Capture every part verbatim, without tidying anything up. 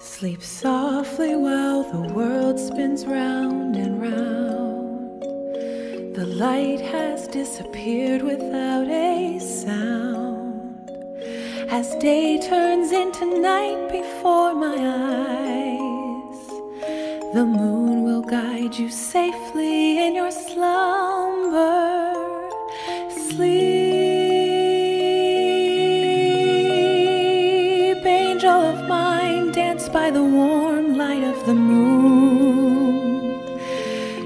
Sleep softly while the world spins round and round. The light has disappeared without a sound. As day turns into night before my eyes, the moon will guide you safely in your slumber. Sleep, angel of mine, by the warm light of the moon.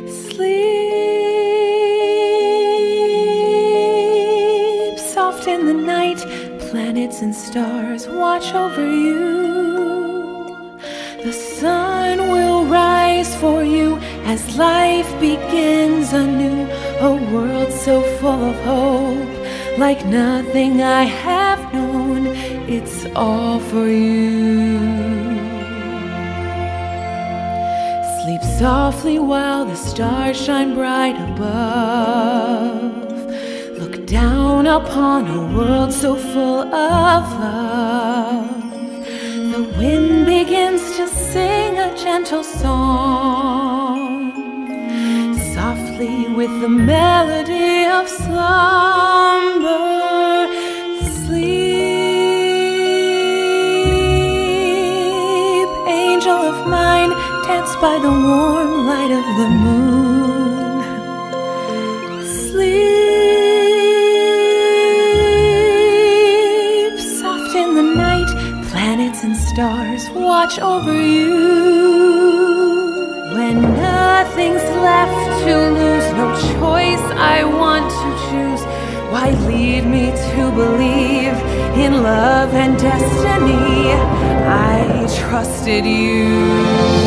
Sleep soft in the night, planets and stars watch over you. The sun will rise for you as life begins anew. A world so full of hope, like nothing I have known. It's all for you. Sleep softly while the stars shine bright above. Look down upon a world so full of love. The wind begins to sing a gentle song, softly with the melody of slumber. Sleep, angel of mine, dance by the warm light of the moon. Sleep soft in the night, planets and stars watch over you. When nothing's left to lose, no choice I want to choose. Why lead me to believe in love and destiny? I trusted you.